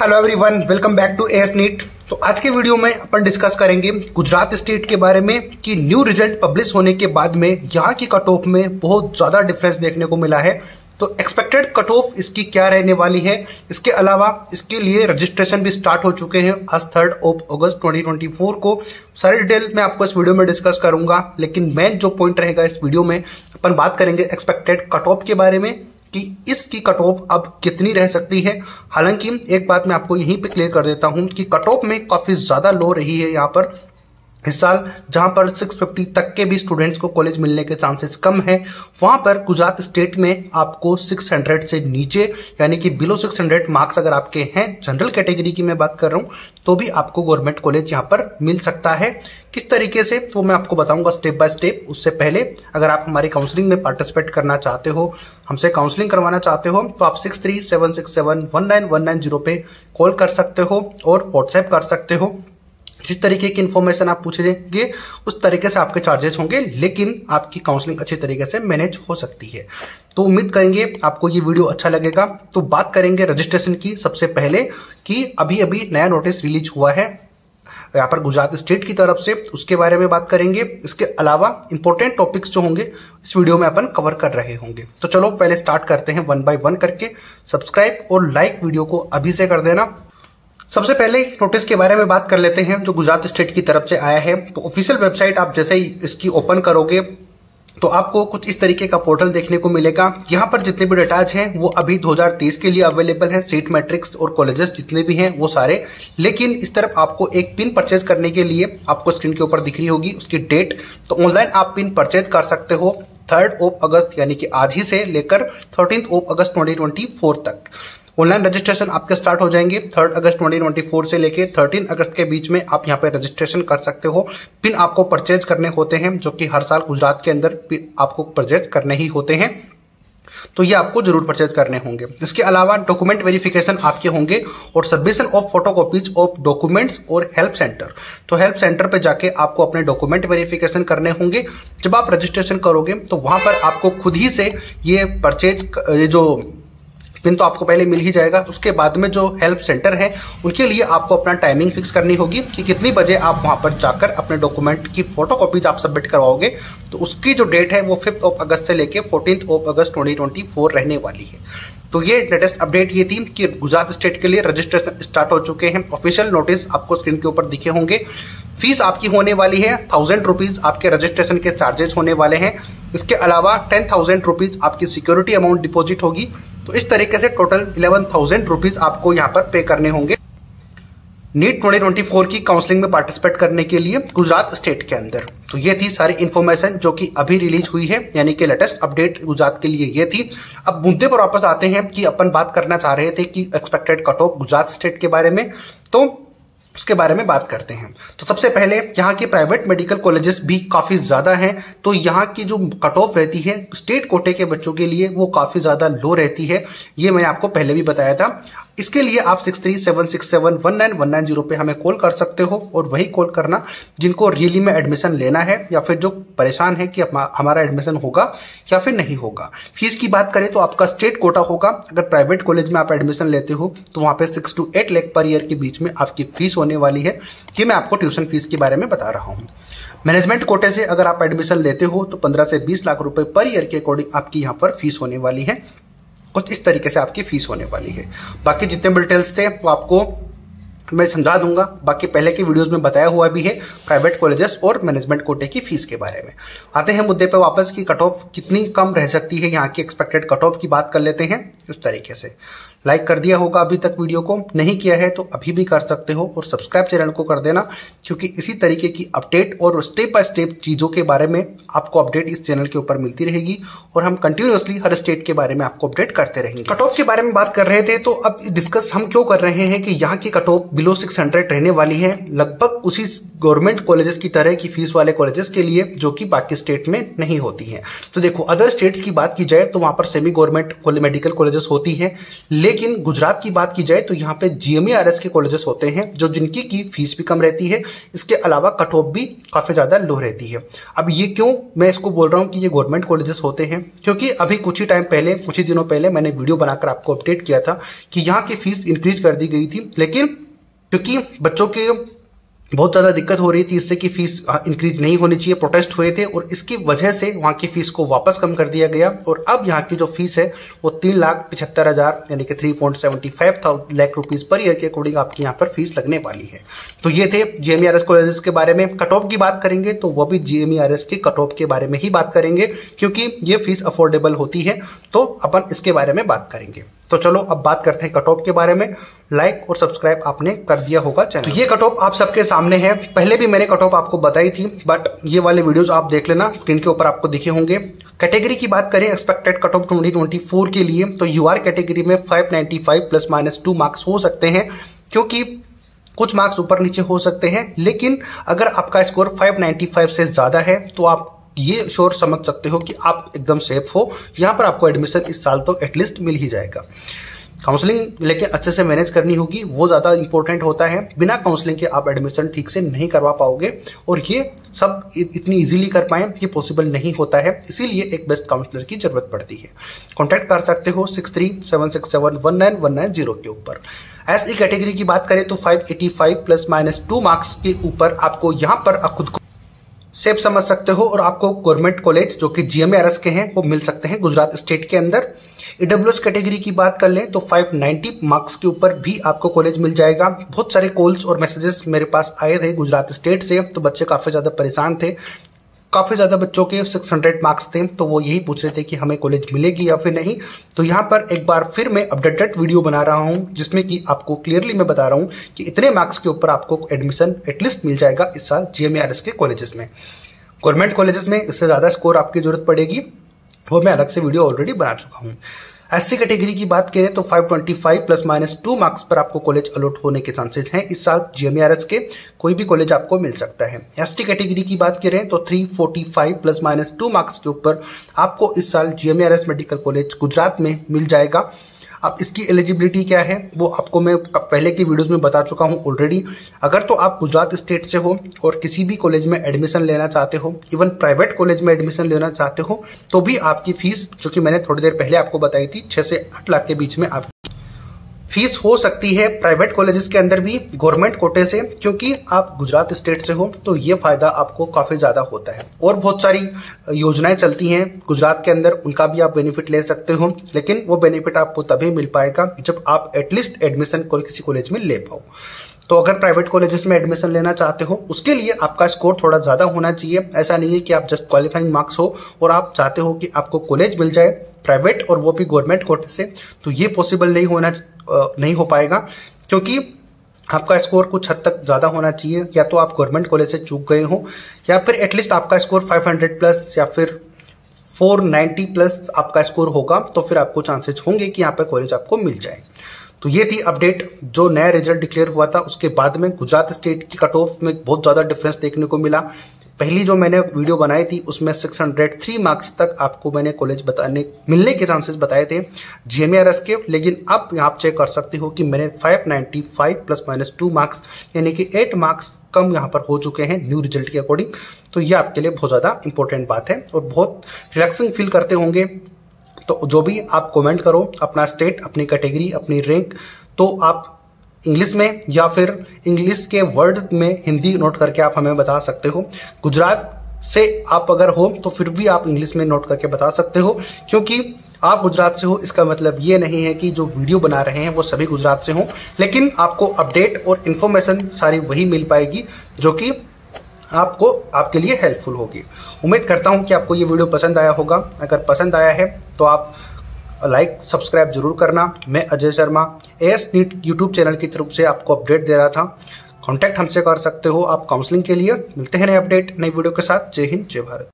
Hello everyone, welcome back to AS NEET. तो आज के वीडियो में अपन डिस्कस करेंगे गुजरात स्टेट के बारे में कि न्यू रिजल्ट पब्लिश होने के बाद में यहाँ की कट ऑफ में बहुत ज़्यादा डिफरेंस देखने को मिला है। तो एक्सपेक्टेड कट ऑफ इसकी क्या रहने वाली है, इसके अलावा इसके लिए रजिस्ट्रेशन भी स्टार्ट हो चुके हैं आज 3 अगस्त 2024 को। सारी डिटेल मैं आपको इस वीडियो में डिस्कस करूंगा, लेकिन मेन जो पॉइंट रहेगा इस वीडियो में अपन बात करेंगे एक्सपेक्टेड कट ऑफ के बारे में कि इसकी कट ऑफ अब कितनी रह सकती है। हालांकि एक बात मैं आपको यहीं पे क्लियर कर देता हूं कि कट ऑफ में काफ़ी ज़्यादा लो रही है यहाँ पर इस साल। जहां पर 650 तक के भी स्टूडेंट्स को कॉलेज मिलने के चांसेस कम हैं, वहां पर गुजरात स्टेट में आपको 600 से नीचे यानी कि बिलो 600 मार्क्स अगर आपके हैं, जनरल कैटेगरी की मैं बात कर रहा हूं, तो भी आपको गवर्नमेंट कॉलेज यहां पर मिल सकता है। किस तरीके से वो मैं आपको बताऊंगा स्टेप बाय स्टेप। उससे पहले अगर आप हमारी काउंसलिंग में पार्टिसिपेट करना चाहते हो, हमसे काउंसलिंग करवाना चाहते हो, तो आप 6376719190 पे कॉल कर सकते हो और व्हाट्सएप कर सकते हो। जिस तरीके की इन्फॉर्मेशन आप पूछेंगे उस तरीके से आपके चार्जेस होंगे, लेकिन आपकी काउंसलिंग अच्छे तरीके से मैनेज हो सकती है। तो उम्मीद करेंगे आपको ये वीडियो अच्छा लगेगा। तो बात करेंगे रजिस्ट्रेशन की सबसे पहले कि अभी अभी नया नोटिस रिलीज हुआ है यहाँ पर गुजरात स्टेट की तरफ से, उसके बारे में बात करेंगे। इसके अलावा इंपॉर्टेंट टॉपिक्स जो होंगे इस वीडियो में अपन कवर कर रहे होंगे। तो चलो पहले स्टार्ट करते हैं वन बाय वन करके। सब्सक्राइब और लाइक वीडियो को अभी से कर देना। सबसे पहले नोटिस के बारे में बात कर लेते हैं जो गुजरात स्टेट की तरफ से आया है। तो ऑफिशियल वेबसाइट आप जैसे ही इसकी ओपन करोगे तो आपको कुछ इस तरीके का पोर्टल देखने को मिलेगा। यहाँ पर जितने भी डेटाज हैं वो अभी 2023 के लिए अवेलेबल है। सीट मैट्रिक्स और कॉलेजेस जितने भी हैं वो सारे, लेकिन इस तरफ आपको एक पिन परचेज करने के लिए आपको स्क्रीन के ऊपर दिख रही होगी उसकी डेट। तो ऑनलाइन आप पिन परचेज कर सकते हो 3 अगस्त यानी कि आज ही से लेकर 13 अगस्त 2024 तक। ऑनलाइन रजिस्ट्रेशन आपके स्टार्ट हो जाएंगे 3 अगस्त 2024 से लेके 13 अगस्त के बीच में आप यहाँ पे रजिस्ट्रेशन कर सकते हो। पिन आपको परचेज करने होते हैं, जो कि हर साल गुजरात के अंदर पिन आपको परचेज करने ही होते हैं, तो ये आपको जरूर परचेज करने होंगे। इसके अलावा डॉक्यूमेंट वेरिफिकेशन आपके होंगे और submission of photocopies of documents और हेल्प सेंटर। तो हेल्प सेंटर पे जाके आपको अपने डॉक्यूमेंट वेरिफिकेशन करने होंगे। जब आप रजिस्ट्रेशन करोगे तो वहां पर आपको खुद ही से ये जो पिन तो आपको पहले मिल ही जाएगा, उसके बाद में जो हेल्प सेंटर है उनके लिए आपको अपना टाइमिंग फिक्स करनी होगी कि कितनी बजे आप वहां पर जाकर अपने डॉक्यूमेंट की फोटोकॉपीज आप सबमिट करवाओगे। तो उसकी जो डेट है वो 5 अगस्त से लेके 14 अगस्त 2024 रहने वाली है। तो ये लेटेस्ट अपडेट ये थी कि गुजरात स्टेट के लिए रजिस्ट्रेशन स्टार्ट हो चुके हैं। ऑफिशियल नोटिस आपको स्क्रीन के ऊपर दिखे होंगे। फीस आपकी होने वाली है 1000 रुपीज़ आपके रजिस्ट्रेशन के चार्जेस होने वाले हैं। इसके अलावा 10,000 रुपीज़ आपकी सिक्योरिटी अमाउंट डिपॉजिट होगी। तो इस तरीके से टोटल 11,000 रुपीज़ आपको यहाँ पर पे करने होंगे नीट 2024 की काउंसलिंग में पार्टिसिपेट करने के लिए गुजरात स्टेट के अंदर। तो ये थी सारी इन्फॉर्मेशन जो कि अभी रिलीज हुई है, यानी कि लेटेस्ट अपडेट गुजरात के लिए ये थी। अब मुद्दे पर वापस आते हैं कि अपन बात करना चाह रहे थे कि expected cut off Gujarat state के बारे में, तो उसके बारे में बात करते हैं। तो सबसे पहले यहाँ के प्राइवेट मेडिकल कॉलेजेस भी काफ़ी ज़्यादा हैं, तो यहाँ की जो कट ऑफ रहती है स्टेट कोटे के बच्चों के लिए वो काफ़ी ज़्यादा लो रहती है। ये मैंने आपको पहले भी बताया था। इसके लिए आप 6376719190 पे हमें कॉल कर सकते हो और वही कॉल करना जिनको रियली में एडमिशन लेना है या फिर जो परेशान है कि हमारा एडमिशन होगा या फिर नहीं होगा। फीस की बात करें तो आपका स्टेट कोटा होगा। अगर प्राइवेट कॉलेज में आप एडमिशन लेते हो तो वहाँ पे 6 से 8 लाख पर ईयर के बीच में आपकी फीस होने वाली है। ये मैं आपको ट्यूशन फीस के बारे में बता रहा हूँ। मैनेजमेंट कोटे से अगर आप एडमिशन लेते हो तो 15 से 20 लाख रुपये पर ईयर के अकॉर्डिंग आपकी यहाँ पर फीस होने वाली है। कुछ इस तरीके से आपकी फीस होने वाली है। बाकी जितने भी डिटेल्स थे वो आपको मैं समझा दूंगा, बाकी पहले के वीडियोस में बताया हुआ भी है प्राइवेट कॉलेजेस और मैनेजमेंट कोटे की फीस के बारे में। आते हैं मुद्दे पे वापस कि कट ऑफ कितनी कम रह सकती है, यहाँ की एक्सपेक्टेड कट ऑफ की बात कर लेते हैं। उस तरीके से लाइक कर दिया होगा अभी तक वीडियो को, नहीं किया है तो अभी भी कर सकते हो और सब्सक्राइब चैनल को कर देना, क्योंकि इसी तरीके की अपडेट और स्टेप बाय स्टेप चीज़ों के बारे में आपको अपडेट इस चैनल के ऊपर मिलती रहेगी और हम कंटिन्यूसली हर स्टेट के बारे में आपको अपडेट करते रहेंगे। कट ऑफ के बारे में बात कर रहे थे, तो अब डिस्कस हम क्यों कर रहे हैं कि यहाँ की कट ऑफ बिलो 600 रहने वाली है, लगभग उसी गवर्नमेंट कॉलेजेस की तरह की फीस वाले कॉलेजेस के लिए जो कि बाकी स्टेट में नहीं होती हैं। तो देखो अदर स्टेट्स की बात की जाए तो वहाँ पर सेमी गवर्नमेंट मेडिकल कॉलेजेस होती हैं, लेकिन गुजरात की बात की जाए तो यहाँ पे GMERS के कॉलेजेस होते हैं जो जिनकी की फीस भी कम रहती है, इसके अलावा कट ऑफ भी काफ़ी ज़्यादा लो रहती है। अब ये क्यों मैं इसको बोल रहा हूँ कि ये गवर्नमेंट कॉलेजेस होते हैं, क्योंकि अभी कुछ ही टाइम पहले, कुछ ही दिनों पहले मैंने वीडियो बनाकर आपको अपडेट किया था कि यहाँ की फीस इंक्रीज कर दी गई थी, लेकिन क्योंकि बच्चों के बहुत ज़्यादा दिक्कत हो रही थी इससे कि फीस इंक्रीज नहीं होनी चाहिए, प्रोटेस्ट हुए थे और इसकी वजह से वहाँ की फीस को वापस कम कर दिया गया और अब यहाँ की जो फीस है वो 3,75,000 यानी कि 3.75 लाख रुपीज़ पर ईयर के अकॉर्डिंग आपकी यहाँ पर फीस लगने वाली है। तो ये थे GMERS कॉलेजेस के बारे में। कट ऑफ की बात करेंगे तो वो भी GMERS के कट ऑफ के बारे में ही बात करेंगे, क्योंकि ये फीस अफोर्डेबल होती है तो अपन इसके बारे में बात करेंगे। तो चलो अब बात करते हैं कट ऑफ के बारे में। लाइक और सब्सक्राइब आपने कर दिया होगा चैनल। तो ये कट ऑफ आप सबके सामने है, पहले भी मैंने कट ऑफ आपको बताई थी, बट ये वाले वीडियोस आप देख लेना, स्क्रीन के ऊपर आपको दिखे होंगे। कैटेगरी की बात करें एक्सपेक्टेड कट ऑफ 2024 के लिए तो UR कैटेगरी में 595 ± 2 मार्क्स हो सकते हैं, क्योंकि कुछ मार्क्स ऊपर नीचे हो सकते हैं, लेकिन अगर आपका स्कोर 595 से ज़्यादा है तो आप ये श्योर समझ सकते हो कि आप एकदम सेफ हो, यहाँ पर आपको एडमिशन इस साल तो एटलीस्ट मिल ही जाएगा। काउंसलिंग लेकिन अच्छे से मैनेज करनी होगी, वो ज़्यादा इंपॉर्टेंट होता है। बिना काउंसलिंग के आप एडमिशन ठीक से नहीं करवा पाओगे और ये सब इतनी इजीली कर पाएँ ये पॉसिबल नहीं होता है, इसीलिए एक बेस्ट काउंसलर की जरूरत पड़ती है। कॉन्टैक्ट कर सकते हो 6376719190 के ऊपर। SE कैटेगरी की बात करें तो 585 ± 2 मार्क्स के ऊपर आपको यहाँ पर खुद को सेफ समझ सकते हो और आपको गवर्नमेंट कॉलेज जो कि GMERS के हैं वो मिल सकते हैं गुजरात स्टेट के अंदर। EWS कैटेगरी की बात कर लें तो 590 मार्क्स के ऊपर भी आपको कॉलेज मिल जाएगा। बहुत सारे कॉल्स और मैसेजेस मेरे पास आए थे गुजरात स्टेट से, तो बच्चे काफ़ी ज़्यादा परेशान थे, काफ़ी ज़्यादा बच्चों के 600 मार्क्स थे, तो वो यही पूछ रहे थे कि हमें कॉलेज मिलेगी या फिर नहीं। तो यहाँ पर एक बार फिर मैं अपडेटेड वीडियो बना रहा हूँ जिसमें कि आपको क्लियरली मैं बता रहा हूँ कि इतने मार्क्स के ऊपर आपको एडमिशन एटलीस्ट मिल जाएगा इस साल GMERS के कॉलेजेस में। गवर्नमेंट कॉलेजेस में इससे ज़्यादा स्कोर आपकी ज़रूरत पड़ेगी, वो मैं अलग से वीडियो ऑलरेडी बना चुका हूँ। SC कैटेगरी की बात करें तो 525 ± 2 मार्क्स पर आपको कॉलेज अलॉट होने के चांसेस हैं इस साल GMERS के, कोई भी कॉलेज आपको मिल सकता है। ST कैटेगरी की बात करें तो 345 ± 2 मार्क्स के ऊपर आपको इस साल GMERS मेडिकल कॉलेज गुजरात में मिल जाएगा। अब इसकी एलिजिबिलिटी क्या है वो आपको मैं पहले की वीडियोस में बता चुका हूं ऑलरेडी। अगर तो आप गुजरात स्टेट से हो और किसी भी कॉलेज में एडमिशन लेना चाहते हो, इवन प्राइवेट कॉलेज में एडमिशन लेना चाहते हो, तो भी आपकी फीस जो कि मैंने थोड़ी देर पहले आपको बताई थी 6 से 8 लाख के बीच में आप फीस हो सकती है प्राइवेट कॉलेजेस के अंदर भी गवर्नमेंट कोटे से। क्योंकि आप गुजरात स्टेट से हो तो ये फ़ायदा आपको काफ़ी ज़्यादा होता है और बहुत सारी योजनाएं चलती हैं गुजरात के अंदर, उनका भी आप बेनिफिट ले सकते हो, लेकिन वो बेनिफिट आपको तभी मिल पाएगा जब आप एटलीस्ट एडमिशन किसी कॉलेज में ले पाओ। तो अगर प्राइवेट कॉलेजेस में एडमिशन लेना चाहते हो उसके लिए आपका स्कोर थोड़ा ज़्यादा होना चाहिए। ऐसा नहीं है कि आप जस्ट क्वालिफाइंग मार्क्स हो और आप चाहते हो कि आपको कॉलेज मिल जाए प्राइवेट और वो भी गवर्नमेंट कोटे से, तो ये पॉसिबल नहीं हो पाएगा, क्योंकि आपका स्कोर कुछ हद तक ज़्यादा होना चाहिए। या तो आप गवर्नमेंट कॉलेज से चूक गए हो या फिर एटलीस्ट आपका स्कोर 500 प्लस या फिर 490 प्लस आपका स्कोर होगा, तो फिर आपको चांसेस होंगे कि यहाँ पर कॉलेज आपको मिल जाए। तो ये थी अपडेट जो नया रिजल्ट डिक्लेयर हुआ था उसके बाद में गुजरात स्टेट की कट ऑफ में बहुत ज़्यादा डिफरेंस देखने को मिला। पहली जो मैंने वीडियो बनाई थी उसमें 603 मार्क्स तक आपको मैंने कॉलेज मिलने के चांसेस बताए थे GMERS के, लेकिन अब आप चेक कर सकते हो कि मैंने 595 ± 2 मार्क्स यानी कि 8 मार्क्स कम यहाँ पर हो चुके हैं न्यू रिजल्ट के अकॉर्डिंग। तो ये आपके लिए बहुत ज़्यादा इंपॉर्टेंट बात है और बहुत रिलैक्सिंग फील करते होंगे। तो जो भी आप कॉमेंट करो अपना स्टेट, अपनी कैटेगरी, अपनी रैंक, तो आप इंग्लिश में या फिर इंग्लिश के वर्ड में हिंदी नोट करके आप हमें बता सकते हो। गुजरात से आप अगर हो तो फिर भी आप इंग्लिश में नोट करके बता सकते हो, क्योंकि आप गुजरात से हो इसका मतलब ये नहीं है कि जो वीडियो बना रहे हैं वो सभी गुजरात से हों, लेकिन आपको अपडेट और इन्फॉर्मेशन सारी वही मिल पाएगी जो कि आपको आपके लिए हेल्पफुल होगी। उम्मीद करता हूँ कि आपको ये वीडियो पसंद आया होगा। अगर पसंद आया है तो आप लाइक सब्सक्राइब जरूर करना। मैं Ajay Sharma AS NEET YouTube channel की तरफ से आपको अपडेट दे रहा था। कांटेक्ट हमसे कर सकते हो आप काउंसलिंग के लिए। मिलते हैं नए अपडेट, नई वीडियो के साथ। जय हिंद, जय भारत।